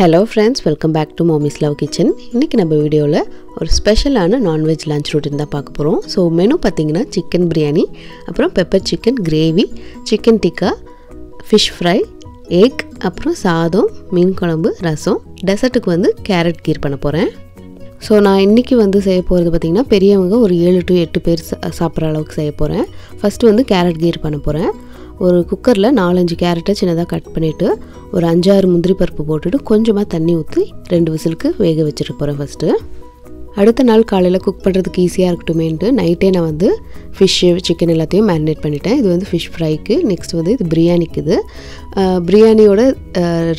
Hello friends, welcome back to Mommy's Love Kitchen. இன்னைக்கு நம்ம வீடியோல ஒரு ஸ்பெஷலான non-veg lunch routine தான் பார்க்க போறோம். சோ மெனு பாத்தீங்கன்னா chicken biryani, அப்புறம் pepper chicken gravy, chicken tikka, fish fry, egg, அப்புறம் சாதம், மீன் குழம்பு, ரசம். டெசர்ட்டுக்கு வந்து கேரட் கீர் பண்ண போறேன். சோ நான் இன்னைக்கு வந்து செய்ய போறது பாத்தீங்கன்னா பெரியவங்க ஒரு 7 to 8 பேர் சாப்பிற அளவுக்கு செய்ய போறேன். ஃபர்ஸ்ட் வந்து கேரட் கீர் பண்ண போறேன். ஒரு குக்கர்ல 4-5 கேரட் சின்னதா கட் பண்ணிட்டு ஒரு 5-6 முந்திரி பருப்பு போட்டுட்டு கொஞ்சமா தண்ணி ஊத்தி 2 விசிலுக்கு வேக வச்சிட்டு போறேன் ஃபர்ஸ்ட். அடுத்த நாள் காலையில குக் பண்றதுக்கு ஈஸியா இருக்குமேன்னு நைட்டே நான் வந்து fish chicken எல்லாத்தையும் மேரினேட் பண்ணிட்டேன். இது வந்து fish fry க்கு, நெக்ஸ்ட் வந்து இது பிரியாணிக்கு. இது பிரியாணியோட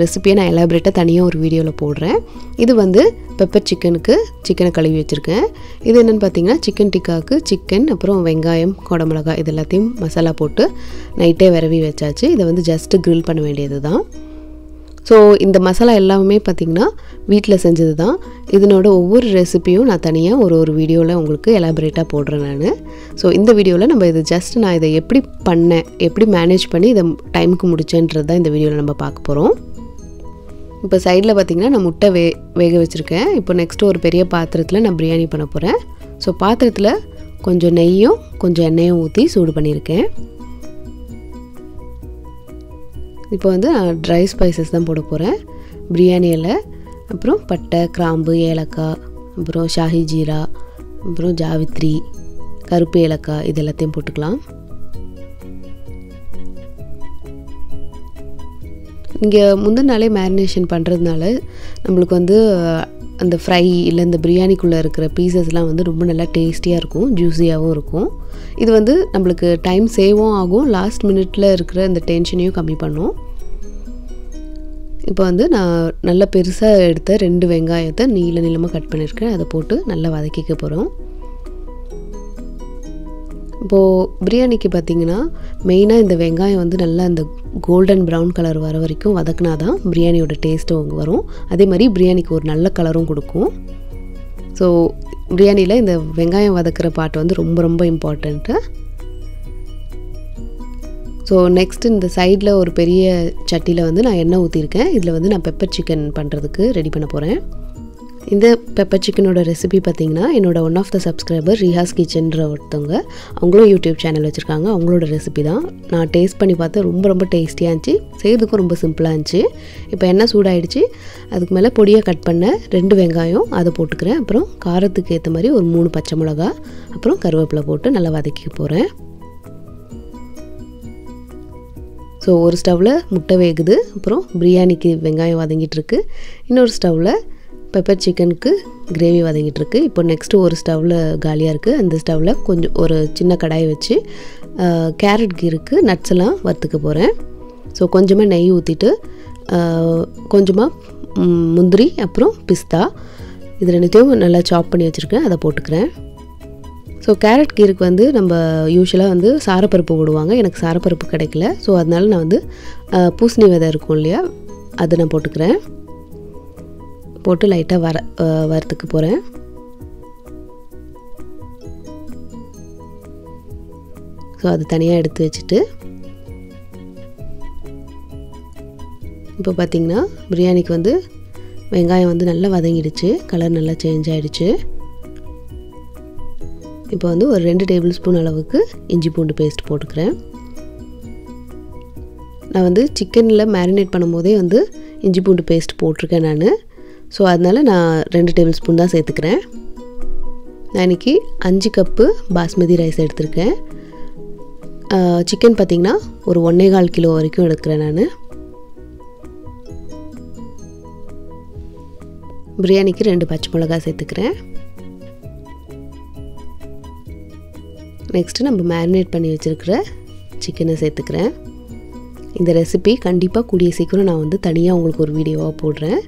ரெசிபியை நான் எலாபரேட்டா தனியா ஒரு வீடியோல போடுறேன். இது வந்து பெப்பர் சிக்கனுக்கு சிக்கனை கழுவி வச்சிருக்கேன். இது என்னன்னு பாத்தீங்கன்னா chicken tikkaக்கு chicken அப்புறம் வெங்காயம், கொடமிளகாய் இது எல்லாத்தையும் மசாலா போட்டு நைட்டே வரவி வச்சாச்சு. இத வந்து just grill பண்ண வேண்டியதுதான். சோ இந்த மசாலா எல்லாமே பாத்தீங்கன்னா வீட்ல செஞ்சதுதான். இதனோட ஒவ்வொரு ரெசிபியும் நான் தனியா ஒரு வீடியோல உங்களுக்கு எலாபரேட்டா போடுறேன் நான். சோ இந்த வீடியோல நம்ம இது just நான் இத எப்படி பண்ணேன், எப்படி மேனேஜ் பண்ணி இத டைம்க்கு முடிச்சேன்றது தான் இந்த வீடியோல நம்ம பார்க்க போறோம். இப்போ சைடுல பாத்தீங்கன்னா நான் முட்டை வேக வச்சிருக்கேன். இப்போ நெக்ஸ்ட் ஒரு பெரிய பாத்திரத்துல நான் பிரியாணி பண்ண போறேன். சோ பாத்திரத்துல கொஞ்சம் நெய்யும் கொஞ்சம் எண்ணெயும் ஊத்தி சூடு பண்ணியிருக்கேன். இப்போ வந்து ட்ரை ஸ்பைசஸ் தான் போட போறேன். பிரியாணி இலை, அப்புறம் பட்டை, கிராம்பு, ஏலக்காய், அப்புறம் ஷாஹி ஜீரா, அப்புறம் ஜாவித்ரி, கருப்பு ஏலக்காய் இது எல்லாத்தையும் போட்டுக்கலாம். இங்க முந்தின நாளே மேரினேஷன் பண்றதுனால நமக்கு வந்து அந்த ஃப்ரை இல்ல அந்த பிரியாணிக்குள்ள இருக்கிற பீசஸ்லாம் வந்து ரொம்ப நல்லா டேஸ்டியா இருக்கும், ஜூஸியாவும் இருக்கும். இது வந்து நமக்கு டைம் சேவும் ஆகும், லாஸ்ட் மினிட்ல இருக்கிற அந்த டென்ஷனையும் கம்மி பண்ணும். இப்போ வந்து நான் நல்ல பெருசா எடுத்த 2 வெங்காயத்தை நீல நீலமா கட் பண்ணிருக்கேன். அத போட்டு நல்லா வதக்கிக்க போறோம். இப்போ பிரியாணிக்கு பாத்தீங்கன்னா மெயினா இந்த வெங்காயம் வந்து நல்லா அந்த கோல்டன் பிரவுன் கலர் வர வரைக்கும் வதக்கினாதான் பிரியாணியோட டேஸ்ட் வரும். அதே மாதிரி பிரியாணிக்கு ஒரு நல்ல கலரும் கொடுக்கும். சோ பிரியாணில இந்த வெங்காயம் வதக்குற பார்ட் வந்து ரொம்ப ரொம்ப இம்பார்ட்டன்ட். சோ நெக்ஸ்ட் இந்த சைடுல ஒரு பெரிய சட்டியில வந்து நான் எண்ணெய் ஊத்தி இருக்கேன். இதுல வந்து நான் பெப்பர் சிக்கன் பண்றதுக்கு ரெடி பண்ண போறேன். இந்த பெப்பர் சிக்கனோட ரெசிபி பாத்தீங்கன்னா என்னோட one of the subscriber Rihas கிச்சன்ன்ற ஒருத்தவங்க, அவங்களும் யூடியூப் சேனல் வச்சிருக்காங்க. அவங்களோட ரெசிபி தான் நான் டேஸ்ட் பண்ணி பார்த்து ரொம்ப ரொம்ப டேஸ்டியா இருந்துச்சு. செய்யறதுக்கும் ரொம்ப சிம்பிளா இருந்துச்சு. இப்போ எண்ணெய் சூடாயிடுச்சு. அதுக்கு மேல பொடியா கட் பண்ண 2 வெங்காயம் அதை போட்டுக்கிறேன். அப்புறம் காரத்துக்கு ஏத்த மாதிரி ஒரு 3 பச்சை மிளகாய், அப்புறம் கருவேப்பிலை போட்டு நல்லா வதக்கிக்க போறேன். சோ ஒரு ஸ்டவ்ல முட்டை வேகுது, அப்புறம் பிரியாணிக்கு வெங்காயம் வதங்கிட்டு இருக்கு. இன்னொரு ஸ்டவ்ல பெப்பர் சிக்கனுக்கு கிரேவி வதங்கிட்டு இருக்கு. இப்போ நெக்ஸ்ட் ஒரு ஸ்டவ்ல காலியா இருக்கு. அந்த ஸ்டவ்ல கொஞ்சம் ஒரு சின்ன கடாய் வச்சு கேரட் கீருக்கு நட்ஸ் எல்லாம் வறுத்துக்க போறேன். சோ கொஞ்சமா நெய் ஊத்திட்டு கொஞ்சமா முந்திரி அப்புறம் பிஸ்தா இது 2த்தையும் நல்லா சாப் பண்ணி வச்சிருக்கேன். அதை போட்டுக்கிறேன். சோ கேரட் கீருக்கு வந்து நம்ம யூசுவலா வந்து சாரப்பருப்பு போடுவாங்க. எனக்கு சாரப்பருப்பு கிடைக்கல. சோ அதனால நான் வந்து பூசணி விதை இருக்கும் இல்லையா அதை நான் போட்டுக்கிறேன். போட்டு லைட்டா வறுத்துக்க போறேன். சோ அது தனியா எடுத்து வச்சிட்டு இப்போ பாத்தீங்கன்னா பிரியாணிக்கு வந்து வெங்காயம் வந்து நல்லா வதங்கிடுச்சு, கலர் நல்லா சேஞ்ச் ஆயிடுச்சு. இப்போ வந்து ஒரு 2 டேபிள் ஸ்பூன் அளவுக்கு இஞ்சி பூண்டு பேஸ்ட் போட்டுக்கிறேன். நான் வந்து சிக்கன்ல மேரினேட் பண்ணும்போதே வந்து இஞ்சி பூண்டு பேஸ்ட் போட்டுருக்கேன் நான். சோ அதனால நான் 2 டேபிள் ஸ்பூன் தான் சேர்த்துக்கிறேன். நான் இன்னைக்கு 5 கப்பு பாஸ்மதி ரைஸ் எடுத்திருக்கேன். சிக்கன் பாத்தீங்கன்னா ஒரு 1.25 கிலோ வரைக்கும் எடுக்கிறேன் நான். பிரியாணிக்கு 2 பச்சை மிளகாய் சேர்த்துக்கிறேன். நெக்ஸ்ட் நம்ம மேரினேட் பண்ணி வச்சிருக்கிற சிக்கனை சேர்த்துக்கிறேன். இந்த ரெசிபி கண்டிப்பா கூடிய சீக்கிரம் நான் வந்து தனியா உங்களுக்கு ஒரு வீடியோவா போடுறேன்.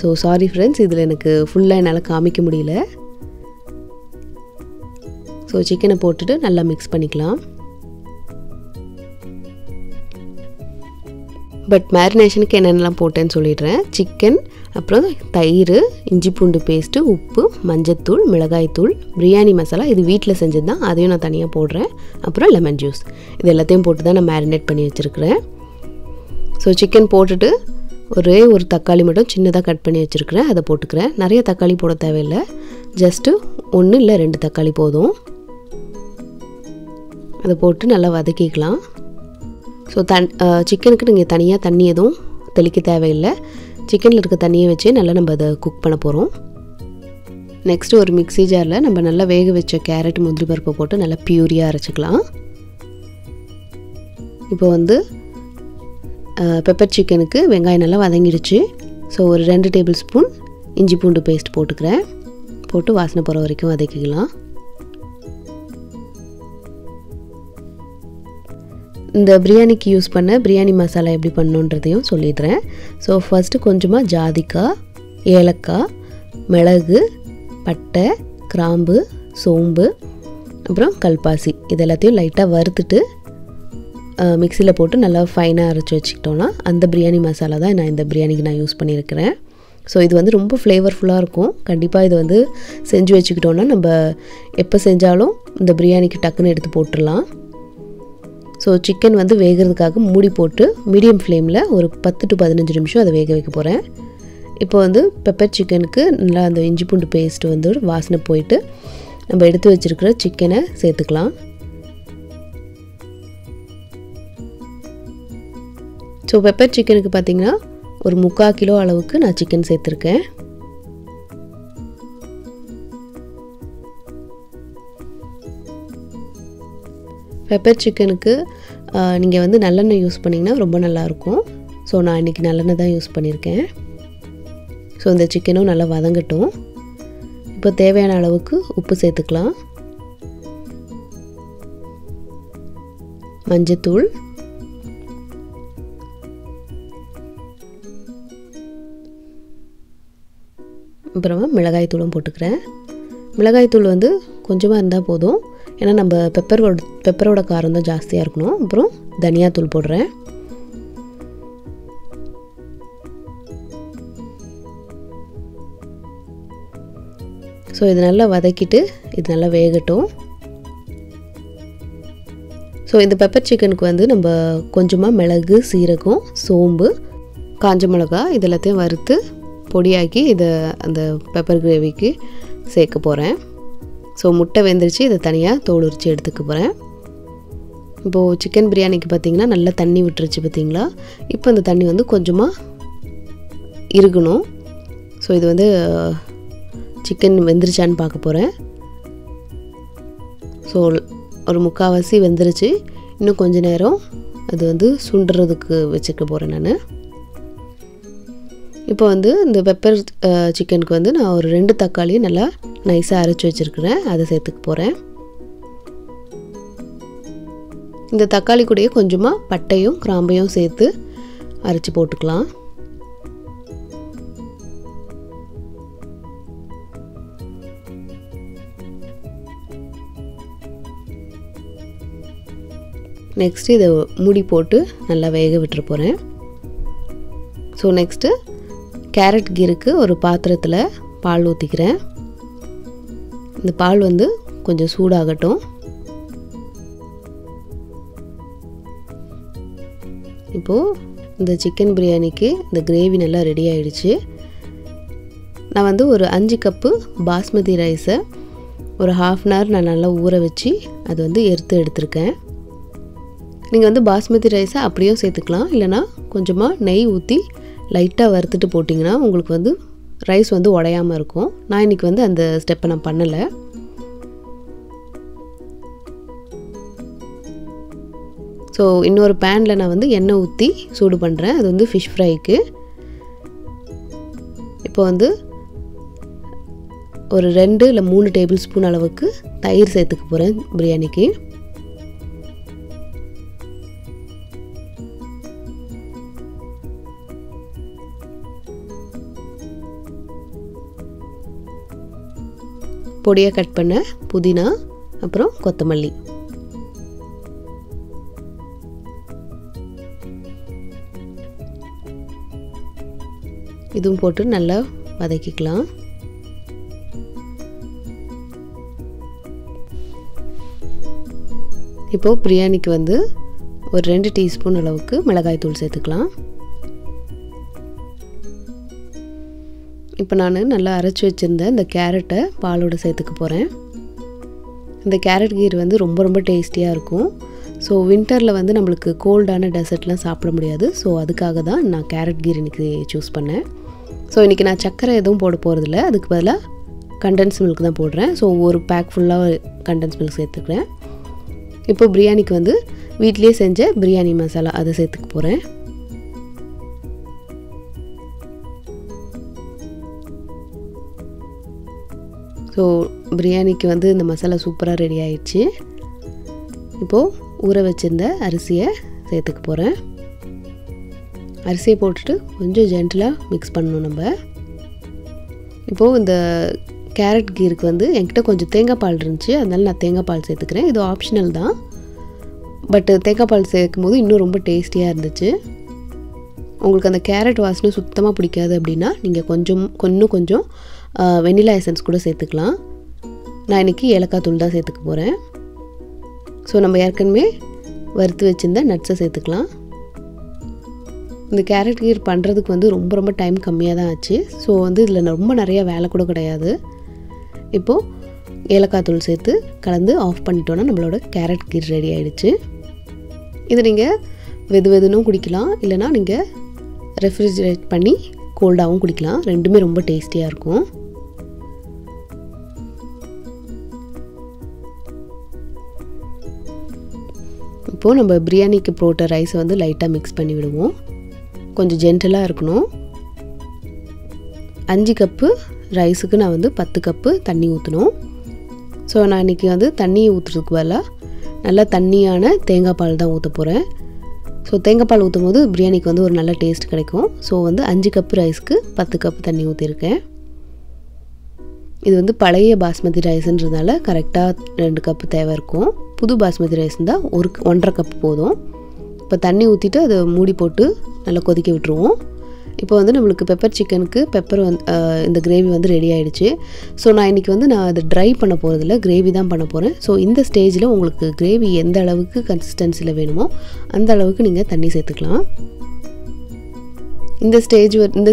ஸோ சாரி ஃப்ரெண்ட்ஸ், இதில் எனக்கு ஃபுல்லாக என்னால் காமிக்க முடியல. ஸோ சிக்கனை போட்டுட்டு நல்லா மிக்ஸ் பண்ணிக்கலாம். பட் மேரினேஷனுக்கு என்னென்னலாம் போட்டேன்னு சொல்லிடுறேன். சிக்கன், அப்புறம் தயிர், இஞ்சி பூண்டு பேஸ்ட்டு, உப்பு, மஞ்சத்தூள், மிளகாய்த்தூள், பிரியாணி மசாலா இது வீட்டில் செஞ்சது தான், அதையும் நான் தனியாக போடுறேன். அப்புறம் லெமன் ஜூஸ் இது எல்லாத்தையும் போட்டு தான் நான் மேரினேட் பண்ணி வச்சுருக்கிறேன். ஸோ சிக்கன் போட்டுட்டு ஒரே ஒரு தக்காளி மட்டும் சின்னதா கட் பண்ணி வச்சிருக்கேன் அத போட்டுக்கறேன் நிறைய தக்காளி போட தேவையில்ல ஜஸ்ட் ஒன்னு இல்ல ரெண்டு தக்காளி போதும் அத போட்டு நல்லா வதக்கிக்கலாம் சோ சிக்கனுக்கு நீங்க தனியா தண்ணி எதுவும் தெளிக்க தேவையில்ல சிக்கன்ல இருக்க தண்ணியை வச்சே நல்லா நம்ம அத குக் பண்ண போறோம் நெக்ஸ்ட் ஒரு மிக்ஸி ஜார்ல நம்ம நல்லா வேக வெச்ச கேரட் முந்திரி பருப்பு போட்டு நல்லா பியூரியா அரைச்சுக்கலாம் இப்போ வந்து pepper chicken ku vengayam nalla vadangiruchu so oru 2 tablespoon inji poondu paste potukren potu vaasana pora varaikum vadikikalam inda biryani ku use panna biryani masala eppadi pannondradhayum sollidren so first konjama jadika yelakka milagu patta krambu sombu appuram kalpasi idellaathiyum light ah varutittu Mixer la potu nalla fine ah அரைச்சு வெச்சிட்டோம்னா அந்த பிரியாணி மசாலா தான் நான் இந்த பிரியாணிக்கு நான் use பண்ணியிருக்கேன் so இது வந்து ரொம்ப फ्लेவர்ஃபுல்லா இருக்கும் கண்டிப்பா இது வந்து செஞ்சு வெச்சிட்டோம்னா நம்ம எப்ப செஞ்சாலும் இந்த பிரியாணிக்கு டக்குன்னு எடுத்து போட்டுறலாம் சோ chicken வந்து வேகிறதுக்காக மூடி போட்டு மீடியம் ஃப்ளேம்ல ஒரு 10 to 15 நிமிஷம் அத வேக வைக்க போறேன் இப்போ வந்து பெப்பர் chickenக்கு நல்லா அந்த இஞ்சி பூண்டு பேஸ்ட் வந்து வாசனை போயிடு நம்ம எடுத்து வெச்சிருக்கிற chickenஐ சேர்த்துக்கலாம் So pepper chicken ku pathina or 1/4 kg alavukku na chicken setirken pepper chicken ku neenga vandu nallanna use pannina romba nalla irukum so na inikku nallanna da use pannirken so indha chicken um nalla vadangatum ipo thevayana alavukku uppu sethukalam manjathool அப்புறமா மிளகாய் தூளும் போட்டுக்கறேன் மிளகாய் தூள் வந்து கொஞ்சமா இருந்தா போதும் ஏனா நம்ம பெப்பரோட காரம் தான் ஜாஸ்தியா இருக்கணும் அப்புறம் தனியா தூள் போடுறேன் சோ இது நல்லா வதக்கிட்டு இது நல்லா வேகட்டும் சோ இந்த பெப்பர் சிக்கனுக்கு வந்து நம்ம கொஞ்சமா மிளகு சீரகம் சோம்பு காஞ்ச மிளகாய் இதெல்லாம் வறுத்து பொடியாக்கி இத அந்த பெப்பர் கிரேவிக்கு சேக்க போறேன் சோ முட்டை வெந்திருச்சு இத தனியா தோல் உரிச்சி எடுத்துக்க போறேன் இப்போ chicken பிரியாணிக்கு பாத்தீங்கன்னா நல்ல தண்ணி விட்டுருச்சு பாத்தீங்களா இப்போ அந்த தண்ணி வந்து கொஞ்சமா இருக்கணும் சோ இது வந்து chicken வெந்திருச்சான்னு பார்க்க போறேன் சோ ஒரு முக்காவாசி வெந்திருச்சு இன்னும் கொஞ்ச நேரம் அது வந்து சுண்டறதுக்கு வெச்சிக்க போறேன் நான் இப்போ வந்து இந்த பெப்பர் சிக்கனுக்கு வந்து நான் ஒரு 2 தக்காளி நல்லா நைஸா அரைச்சு வச்சிருக்கேன் அத சேர்த்துக்க போறேன் இந்த தக்காளி கூடயே கொஞ்சமா பட்டையும் கிராம்பையும் சேர்த்து அரைச்சு போட்டுக்கலாம் நெக்ஸ்ட் இத மூடி போட்டு நல்லா வேக விட்டுற போறேன் சோ நெக்ஸ்ட் Carrot கீருக்கு ஒரு பாத்திரத்துல பால் ஊத்திக்கிறேன் இந்த பால் வந்து கொஞ்சம் சூடாகட்டும் இப்போ இந்த chicken பிரியாணிக்கு இந்த கிரேவி நல்லா ரெடி ஆயிடுச்சு நான் வந்து ஒரு 5 கப் பாஸ்மதி ரைஸ் ஒரு 1/2 hour நான் நல்லா ஊற வச்சி அது வந்து எடுத்து எடுத்துர்க்கேன் நீங்க வந்து பாஸ்மதி ரைஸ் அப்படியே சேர்த்துக்கலாம் இல்லனா கொஞ்சமா நெய் ஊத்தி லைட்டா வறுத்துட்டு போடிங்கனா உங்களுக்கு வந்து ரைஸ் வந்து உடையாம இருக்கும் நான் இன்னைக்கு வந்து அந்த ஸ்டெப்பை நான் பண்ணல சோ இன்னொரு panல நான் வந்து எண்ணெய் ஊத்தி சூடு பண்றேன் அது வந்து fish fry க்கு இப்போ வந்து ஒரு 2 இல்ல 3 டேபிள்ஸ்பூன் அளவுக்கு தயிர் சேர்த்துக்க போறேன் பிரியாணிக்கு பொடியா கட் பண்ண புதினா அப்புறம் கொத்தமல்லி இதுவும் போட்டு நல்லா வதக்கிக்கலாம் இப்போ பிரியாணிக்கு வந்து ஒரு 2 டீஸ்பூன் அளவுக்கு மிளகாய் தூள் சேர்த்துக்கலாம் இப்போ நான் நல்லா அரைச்சி வச்சிருந்த இந்த கேரட்டை பாலோட சேர்த்துக்க போகிறேன். இந்த கேரட் கீர் வந்து ரொம்ப டேஸ்டியாக இருக்கும். ஸோ வின்டரில் வந்து நம்மளுக்கு கோல்டான டெசர்ட்லாம் சாப்பிட முடியாது. ஸோ அதுக்காக தான் நான் கேரட் கீர் இன்றைக்கி சூஸ் பண்ணேன். ஸோ இன்றைக்கி நான் சர்க்கரை எதுவும் போட போகிறதில்ல, அதுக்கு பதிலாக கண்டென்ஸ் மில்க் தான் போடுறேன். ஸோ ஒரு பேக் ஃபுல்லாக கண்டென்ஸ் மில்க் சேர்த்துக்கிறேன். இப்போ பிரியாணிக்கு வந்து வீட்டிலே செஞ்ச பிரியாணி மசாலா அதை சேர்த்துக்க போகிறேன். ஸோ பிரியாணிக்கு வந்து இந்த மசாலா சூப்பராக ரெடி ஆயிடுச்சு. இப்போது ஊற வச்சுருந்த அரிசியை சேர்த்துக்க போகிறேன். அரிசியை போட்டுட்டு கொஞ்சம் ஜென்டலாக மிக்ஸ் பண்ணணும் நம்ம. இப்போது இந்த கேரட் கீருக்கு வந்து என்கிட்ட கொஞ்சம் தேங்காய் பால் இருந்துச்சு, அதனால் நான் தேங்காய் பால் சேர்த்துக்கிறேன். இது ஆப்ஷனல் தான், பட் தேங்காய் பால் சேர்க்கும் போது இன்னும் ரொம்ப டேஸ்டியாக இருந்துச்சு. உங்களுக்கு அந்த கேரட் வாசனை சுத்தமாக பிடிக்காது அப்படின்னா நீங்கள் கொஞ்சம் வெனிலா எசன்ஸ் கூட சேர்த்துக்கலாம். நான் இன்றைக்கி ஏலக்காய் தூள் தான் சேர்த்துக்க போகிறேன். ஸோ நம்ம ஏற்கனவே வறுத்து வச்சுருந்த நட்ஸை சேர்த்துக்கலாம். இந்த கேரட் கீர் பண்ணுறதுக்கு வந்து ரொம்ப டைம் கம்மியாக தான் ஆச்சு. ஸோ வந்து இதில் ரொம்ப நிறையா வேலை கூட கிடையாது. இப்போது ஏலக்காய் தூள் சேர்த்து கலந்து ஆஃப் பண்ணிட்டோன்னா நம்மளோட கேரட் கீர் ரெடி ஆகிடுச்சு. இது நீங்கள் வெதுவெதுனும் குடிக்கலாம், இல்லைனா நீங்கள் ரெஃப்ரிஜிரேட் பண்ணி கோல்டாகவும் குடிக்கலாம். ரெண்டுமே ரொம்ப டேஸ்டியாக இருக்கும். இப்போது நம்ம பிரியாணிக்கு போட்ட ரைஸை வந்து லைட்டாக மிக்ஸ் பண்ணி விடுவோம். கொஞ்சம் ஜென்டலாக இருக்கணும். 5 கப்பு ரைஸுக்கு நான் வந்து 10 கப்பு தண்ணி ஊற்றணும். ஸோ நான் இன்றைக்கி வந்து தண்ணி ஊற்றுறதுக்கு பதிலாக நல்லா தண்ணியான தேங்காய் பால் தான் ஊற்ற போகிறேன். ஸோ தேங்காய் பால் ஊற்றும் போது பிரியாணிக்கு வந்து ஒரு நல்ல டேஸ்ட் கிடைக்கும். ஸோ வந்து 5 கப்பு ரைஸ்க்கு 10 கப்பு தண்ணி ஊற்றிருக்கேன். இது வந்து பழைய பாஸ்மதி ரைஸ்ன்றதுனால கரெக்டாக 2 கப்பு தேவை இருக்கும். புது பாஸ்மதி ரைஸ் இருந்தால் 1.5 கப் போதும். இப்போ தண்ணி ஊற்றிட்டு அதை மூடி போட்டு நல்லா கொதிக்க விட்டுருவோம். இப்போ வந்து நம்மளுக்கு பெப்பர் சிக்கனுக்கு பெப்பர் இந்த கிரேவி வந்து ரெடி ஆகிடுச்சு. ஸோ நான் இன்றைக்கி வந்து நான் அதை ட்ரை பண்ண போகிறதில்ல, கிரேவி தான் பண்ண போகிறேன். ஸோ இந்த ஸ்டேஜில் உங்களுக்கு கிரேவி எந்த அளவுக்கு கன்சிஸ்டன்சியில் வேணுமோ அந்த அளவுக்கு நீங்கள் தண்ணி சேர்த்துக்கலாம். இந்த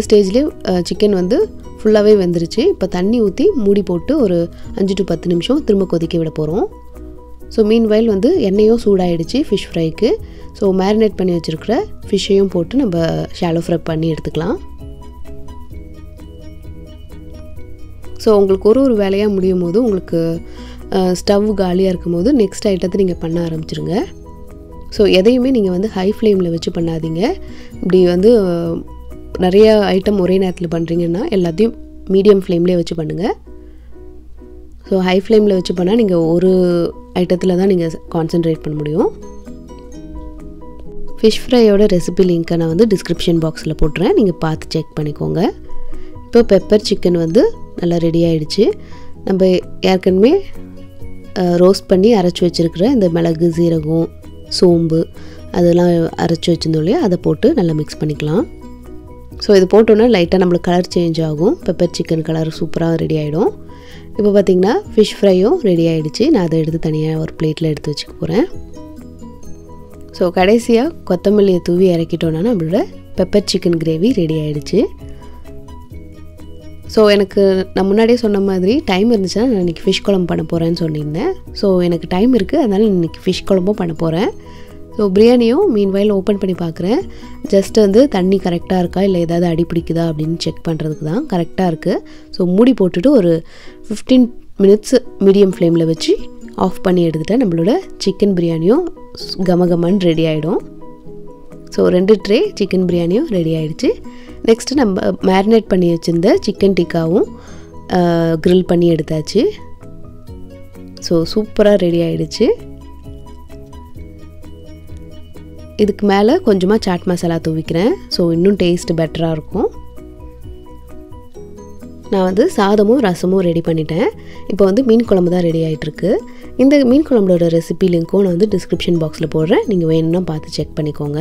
ஸ்டேஜ்லேயே சிக்கன் வந்து ஃபுல்லாகவே வெந்துருச்சு. இப்போ தண்ணி ஊற்றி மூடி போட்டு ஒரு 5 to 10 நிமிஷம் திரும்ப கொதிக்க விட போகிறோம். ஸோ மீன்வைல் வந்து எண்ணெயும் சூடாகிடுச்சு ஃபிஷ் ஃப்ரைக்கு. ஸோ மேரினேட் பண்ணி வச்சுருக்கிற ஃபிஷ்ஷையும் போட்டு நம்ம ஷாலோ ஃப்ரை பண்ணி எடுத்துக்கலாம். ஸோ உங்களுக்கு ஒரு வேலையாக முடியும் போது, உங்களுக்கு ஸ்டவ் காலியாக இருக்கும் போது நெக்ஸ்ட் ஐட்டத்தை நீங்கள் பண்ண ஆரம்பிச்சிருங்க. ஸோ எதையுமே நீங்கள் வந்து ஹை ஃப்ளேமில் வச்சு பண்ணாதீங்க. இப்படி வந்து நிறையா ஐட்டம் ஒரே நேரத்தில் பண்ணுறீங்கன்னா எல்லாத்தையும் மீடியம் ஃப்ளேம்லேயே வச்சு பண்ணுங்கள். ஸோ ஹை ஃப்ளேமில் வச்சு பண்ணால் நீங்கள் ஒரு ஐட்டத்தில் தான் நீங்கள் கான்சென்ட்ரேட் பண்ண முடியும். ஃபிஷ் ஃப்ரையோட ரெசிபி லிங்க்கை நான் வந்து டிஸ்கிரிப்ஷன் பாக்ஸில் போட்டுறேன், நீங்கள் பார்த்து செக் பண்ணிக்கோங்க. இப்போ பெப்பர் சிக்கன் வந்து நல்லா ரெடி ஆகிடுச்சு. நம்ம ஏற்கனவே ரோஸ்ட் பண்ணி அரைச்சி வச்சுருக்கிற இந்த மிளகு சீரகம் சோம்பு அதெல்லாம் அரைச்சி வச்சுருந்தோம் இல்லையா, அதை போட்டு நல்லா மிக்ஸ் பண்ணிக்கலாம். ஸோ இது போட்டோன்னா லைட்டாக நம்மளுக்கு கலர் சேஞ்ச் ஆகும். பெப்பர் சிக்கன் கலர் சூப்பராக ரெடி ஆகிடும். இப்போ பார்த்திங்கன்னா ஃபிஷ் ஃப்ரையும் ரெடி ஆகிடுச்சு. நான் அதை எடுத்து தனியாக ஒரு பிளேட்டில் எடுத்து வச்சுக்க போகிறேன். ஸோ கடைசியாக கொத்தமல்லியை தூவி இறக்கிட்டோன்னா நம்மளோட பெப்பர் சிக்கன் கிரேவி ரெடி ஆகிடுச்சு. ஸோ எனக்கு நான் முன்னாடியே சொன்ன மாதிரி டைம் இருந்துச்சுன்னா நான் இன்றைக்கி ஃபிஷ் குழம்பு பண்ண போகிறேன்னு சொல்லியிருந்தேன். ஸோ எனக்கு டைம் இருக்குது, அதனால் இன்றைக்கி ஃபிஷ் குழம்பும் பண்ண போகிறேன். ஸோ பிரியாணியும் மீன்வைல் ஓப்பன் பண்ணி பார்க்குறேன். ஜஸ்ட்டு வந்து தண்ணி கரெக்டாக இருக்கா இல்லை ஏதாவது அடி பிடிக்குதா அப்படின்னு செக் பண்ணுறதுக்கு தான். கரெக்டாக இருக்குது. ஸோ மூடி போட்டுட்டு ஒரு 15 மினிட்ஸ் மீடியம் ஃப்ளேமில் வச்சு ஆஃப் பண்ணி எடுத்துகிட்டேன். நம்மளோட சிக்கன் பிரியாணியும் கமகமன்னு ரெடி ஆகிடும். ஸோ 2 ட்ரே சிக்கன் பிரியாணியும் ரெடி ஆகிடுச்சு. நெக்ஸ்ட்டு நம்ம மேரினேட் பண்ணி வச்சுருந்த சிக்கன் டிக்காவும் க்ரில் பண்ணி எடுத்தாச்சு. ஸோ சூப்பராக ரெடி ஆகிடுச்சு. இதுக்கு மேலே கொஞ்சமாக சாட் மசாலா தூவிக்கிறேன். ஸோ இன்னும் டேஸ்ட் பெட்டராக இருக்கும். நான் வந்து சாதமும் ரசமும் ரெடி பண்ணிட்டேன். இப்போ வந்து மீன் குழம்பு தான் ரெடி ஆகிட்டுருக்கு. இந்த மீன் குழம்போட ரெசிபி லிங்க்கும் நான் வந்து டிஸ்கிரிப்ஷன் பாக்ஸில் போடுறேன், நீங்கள் வேணும்னா பார்த்து செக் பண்ணிக்கோங்க.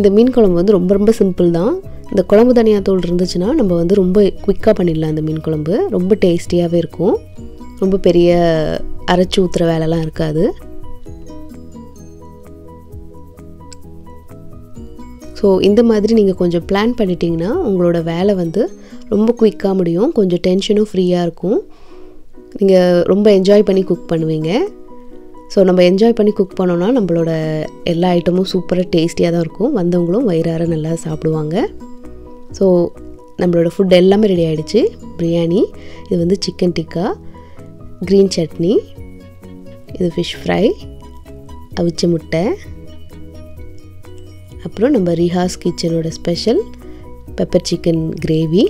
இந்த மீன் குழம்பு வந்து ரொம்ப சிம்பிள் தான். இந்த குழம்பு தனியா தூள் இருந்துச்சுன்னா நம்ம வந்து ரொம்ப குயிக்காக பண்ணிடலாம். இந்த மீன் குழம்பு ரொம்ப டேஸ்டியாகவே இருக்கும். ரொம்ப பெரிய அரைச்சி ஊற்றுற வேலைலாம் இருக்காது. ஸோ ஸோ இந்த மாதிரி நீங்கள் கொஞ்சம் பிளான் பண்ணிட்டீங்கன்னா உங்களோட வேலை வந்து ரொம்ப குயிக்காக முடியும், கொஞ்சம் டென்ஷனும் ஃப்ரீயாக இருக்கும், நீங்கள் ரொம்ப என்ஜாய் பண்ணி குக் பண்ணுவீங்க. ஸோ நம்ம என்ஜாய் பண்ணி குக் பண்ணோன்னா நம்மளோட எல்லா ஐட்டமும் சூப்பராக டேஸ்டியாக தான் இருக்கும், வந்தவங்களும் வயிறார நல்லா சாப்பிடுவாங்க. ஸோ நம்மளோட ஃபுட் எல்லாமே ரெடி ஆகிடுச்சு. பிரியாணி, இது வந்து சிக்கன் டிக்கா, க்ரீன் சட்னி, இது ஃபிஷ் ஃப்ரை, அவிச்ச முட்டை, அப்புறம் நம்ம ரிஹாஸ் கிச்சனோட ஸ்பெஷல் பெப்பர் சிக்கன் கிரேவி.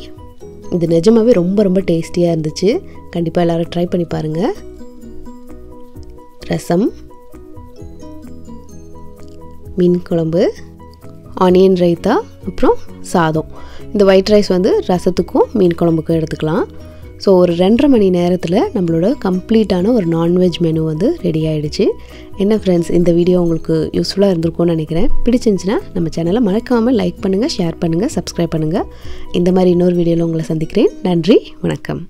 இது நிஜமாகவே ரொம்ப ரொம்ப டேஸ்டியாக இருந்துச்சு, கண்டிப்பாக எல்லோரும் ட்ரை பண்ணி பாருங்கள். ரசம், மீன் குழம்பு, ஆனியன் ரைத்தா, அப்புறம் சாதம். இந்த ஒயிட் ரைஸ் வந்து ரசத்துக்கும் மீன் குழம்புக்கும் எடுத்துக்கலாம். ஸோ ஒரு 2.5 மணி நேரத்தில் நம்மளோட கம்ப்ளீட்டான ஒரு நான்வெஜ் மெனு வந்து ரெடி ஆகிடுச்சு. என்ன ஃப்ரெண்ட்ஸ், இந்த வீடியோ உங்களுக்கு யூஸ்ஃபுல்லாக இருந்திருக்கும்னு நினைக்கிறேன். பிடிச்சிருந்துச்சின்னா நம்ம சேனலை மறக்காமல் லைக் பண்ணுங்கள், ஷேர் பண்ணுங்கள், சப்ஸ்கிரைப் பண்ணுங்கள். இந்த மாதிரி இன்னொரு வீடியோவில் உங்களை சந்திக்கிறேன். நன்றி, வணக்கம்.